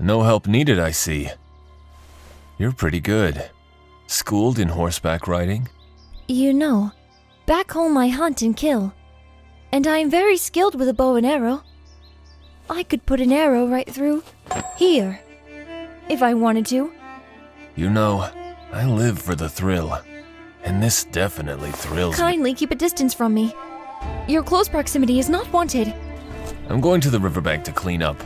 No help needed, I see. You're pretty good. Schooled in horseback riding? You know, back home I hunt and kill. And I am very skilled with a bow and arrow. I could put an arrow right through here, if I wanted to. You know, I live for the thrill. And this definitely thrills me. Kindly keep a distance from me. Your close proximity is not wanted. I'm going to the riverbank to clean up.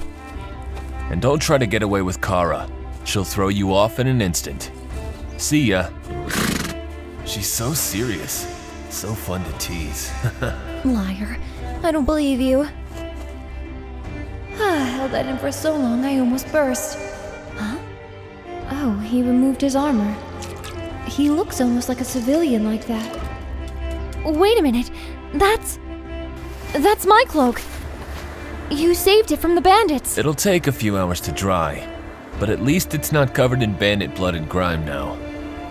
And don't try to get away with Kara. She'll throw you off in an instant. See ya. She's so serious. So fun to tease. Liar. I don't believe you. I held that in for so long I almost burst. Huh? Oh, he removed his armor. He looks almost like a civilian like that. Wait a minute. That's my cloak. You saved it from the bandits. It'll take a few hours to dry, but at least it's not covered in bandit blood and grime now.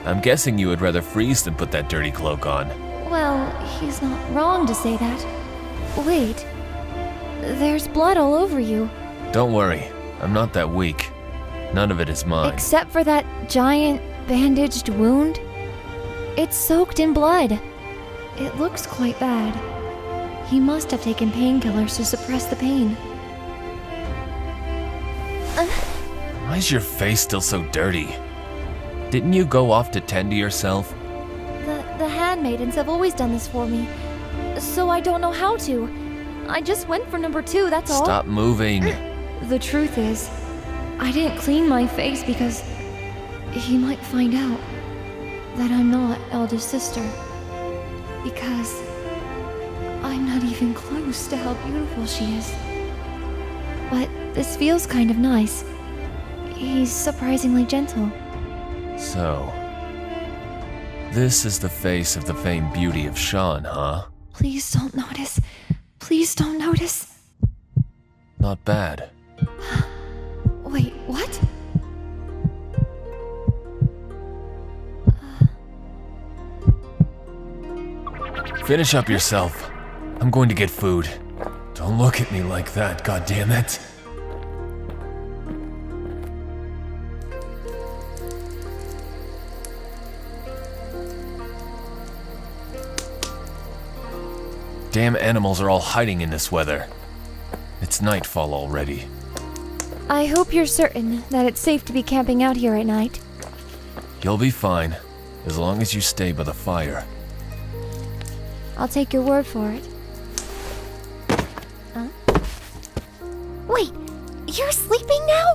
I'm guessing you would rather freeze than put that dirty cloak on. Well, he's not wrong to say that. Wait, there's blood all over you. Don't worry, I'm not that weak. None of it is mine. Except for that giant bandaged wound. It's soaked in blood. It looks quite bad. He must have taken painkillers to suppress the pain. Why's your face still so dirty? Didn't you go off to tend to yourself? The handmaidens have always done this for me, so I don't know how to. I just went for number 2, that's all. Stop moving. The truth is, I didn't clean my face because he might find out that I'm not eldest sister. Because I'm not even close to how beautiful she is. But this feels kind of nice. He's surprisingly gentle. So, this is the face of the famed beauty of Shawn, huh? Please don't notice. Please don't notice. Not bad. Wait, what? Finish up yourself. I'm going to get food. Don't look at me like that, goddammit. Damn animals are all hiding in this weather. It's nightfall already. I hope you're certain that it's safe to be camping out here at night. You'll be fine, as long as you stay by the fire. I'll take your word for it. Huh? Wait, you're sleeping now?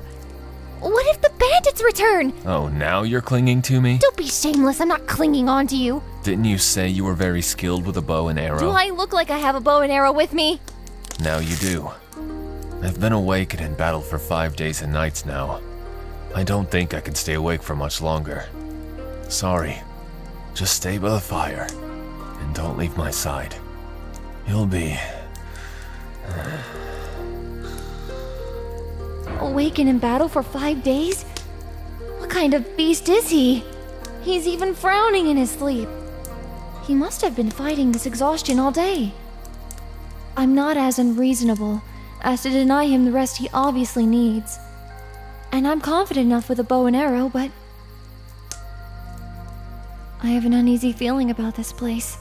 What if the bandits return? Oh, now you're clinging to me? Don't be shameless, I'm not clinging on to you. Didn't you say you were very skilled with a bow and arrow? Do I look like I have a bow and arrow with me? Now you do. I've been awake and in battle for 5 days and nights now. I don't think I can stay awake for much longer. Sorry. Just stay by the fire. And don't leave my side. You'll be... Awaken in battle for 5 days? What kind of beast is he? He's even frowning in his sleep. He must have been fighting this exhaustion all day. I'm not as unreasonable as to deny him the rest he obviously needs. And I'm confident enough with a bow and arrow, but... I have an uneasy feeling about this place.